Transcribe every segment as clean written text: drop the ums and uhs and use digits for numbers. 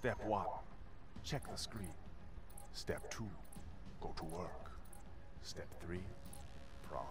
Step 1, check the screen. Step 2, go to work. Step 3, profit.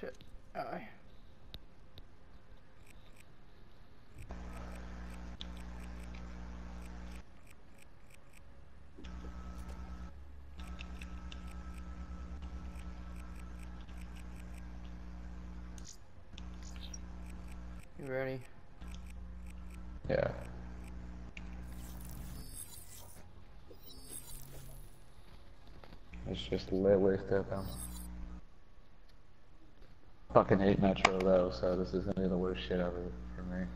Shit. Aye. You ready? Yeah. It's just literally step down. Fucking hate Metro though, so this is gonna be the worst shit ever for me.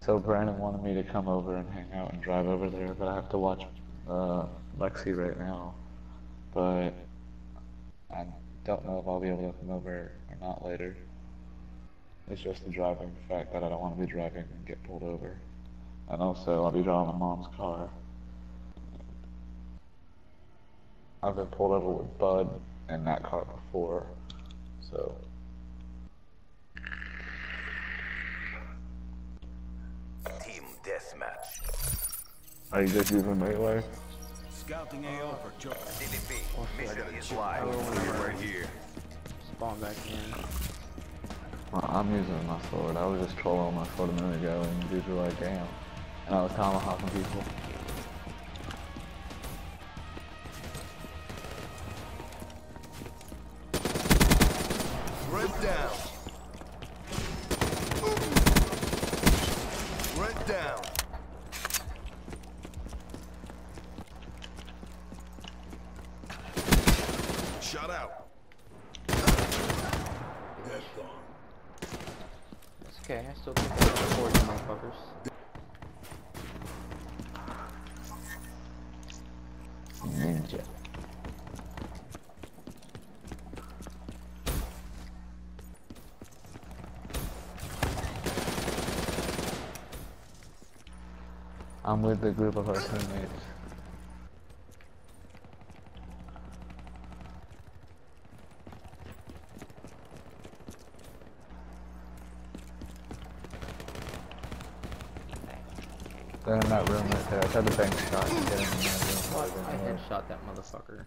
So Brandon wanted me to come over and hang out and drive over there, but I have to watch Lexi right now. But I don't know if I'll be able to come over or not later. It's just the driving fact that I don't want to be driving and get pulled over. And also, I'll be driving my mom's car. I've been pulled over with Bud in that car before, so... Team Deathmatch. Are you just using melee? Scouting AO for Joe. DDP, mission is live. We're here. Spawn back in. I'm using my sword. I was just trolling my sword a minute ago and dudes were like, damn. And I was tomahawking people. Red down. Red down. Shut out. It's okay, I still think I can afford you motherfuckers. Ninja. I'm with the group of our teammates. They're in that room right there. I tried to bank shot to get him in that room. I headshot that motherfucker.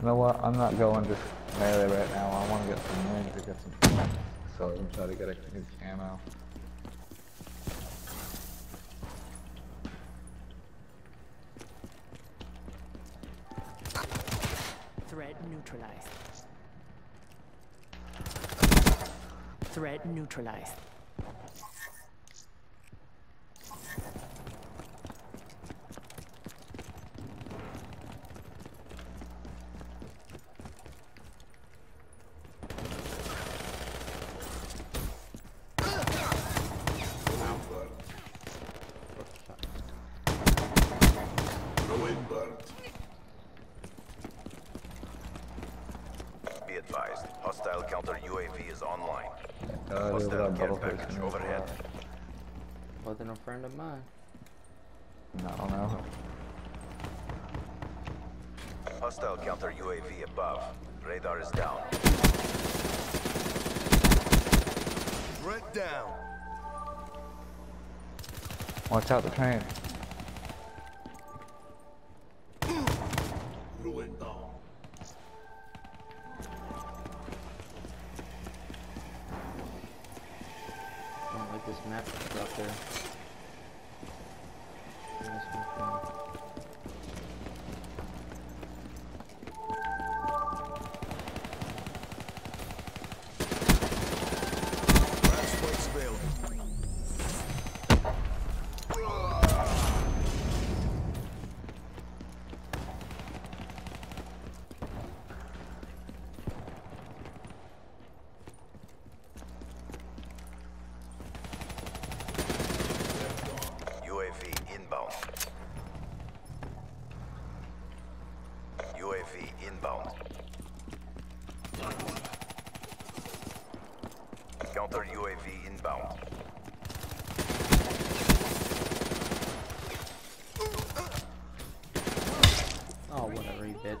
You know what? I'm not going just melee right now. I want to get some wins to get some points. So I'm going to try to get a new camo. Threat neutralized. Threat neutralized. Advised. Hostile counter UAV is online. Hostile care package overhead. Wasn't a friend of mine. No. Hostile counter UAV above. Radar is down. Red down. Watch out the train. Ruin down. This map is out there. Inbound. Counter UAV inbound. Oh, whatever, you bitch.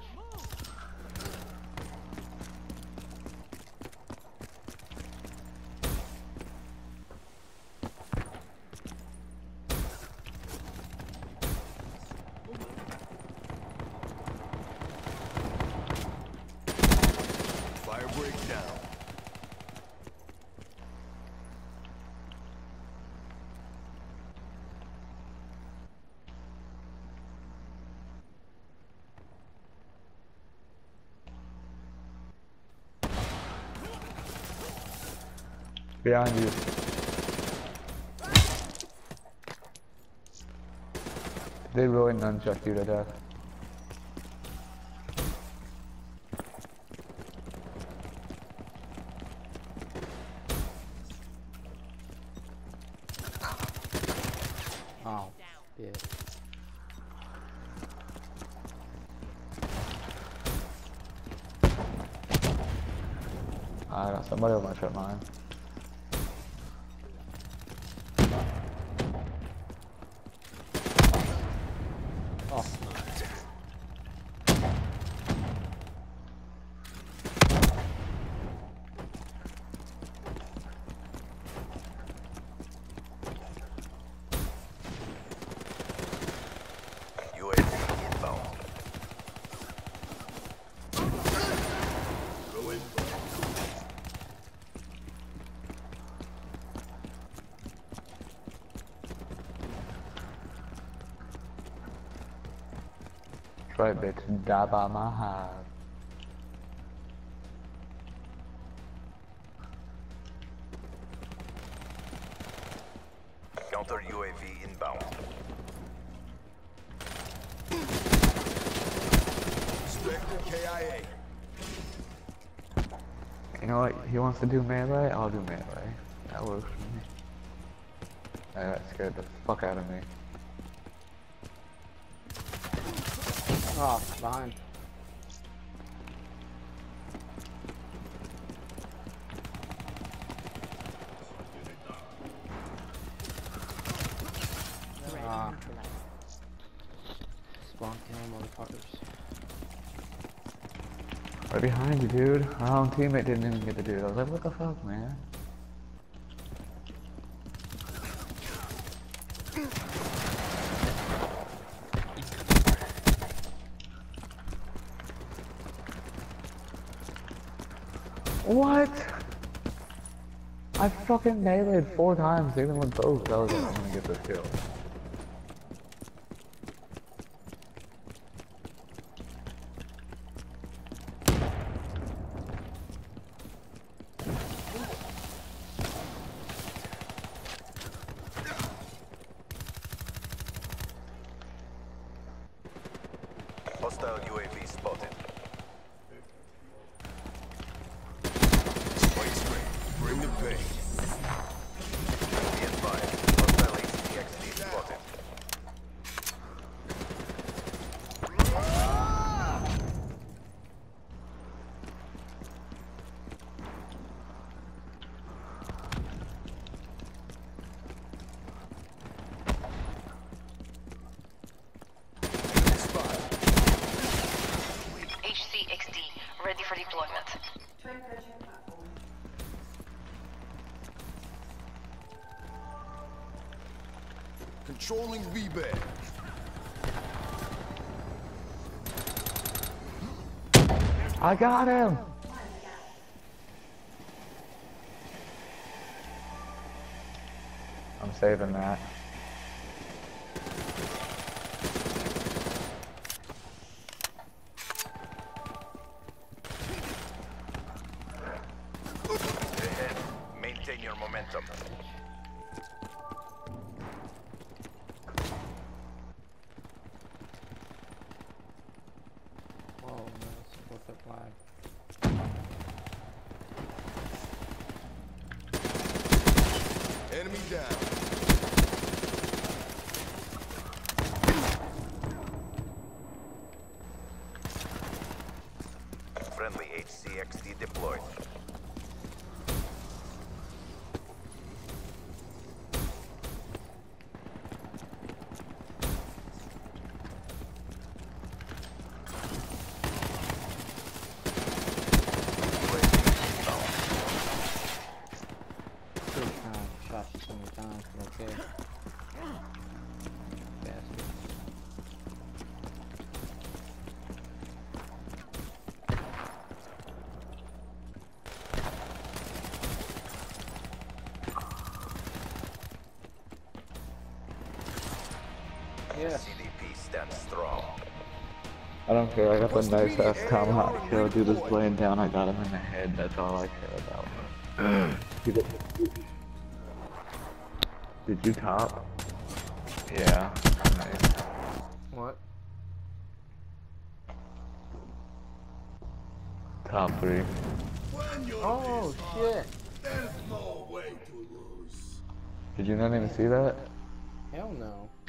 Breakdown. Behind you. They really nunchucked you to death. Oh, yeah. I don't know, somebody will match up mine. Oh, right, bitch. Daba Maha. Counter UAV inbound. Spectre KIA. You know what? He wants to do melee? I'll do melee. That works for me. That scared the fuck out of me. Oh, fine. Spawn kill motherfuckers. Right behind you, dude. Our own teammate didn't even get the dude. I was like, what the fuck, man? What? I fucking meleeed 4 times, even with both. I was like, I'm gonna get this kill. Hostile UAV spotted. Bring the pain. Be advised, hostile HDXD spotted. Ah! HCXD, ready for deployment. Controlling V-bag. I got him! I'm saving that. Ahead. Maintain your momentum. Enemy down. Friendly HCXD deployed. Okay. Yeah. CDP stands strong. I don't care, I got the nice ass tomahawk kill. Dude was laying down, I got him in the head, that's all I care about. Did you top? Yeah. Nice. What? Top 3. Oh shit! There's no way to lose. Did you not even see that? Hell no.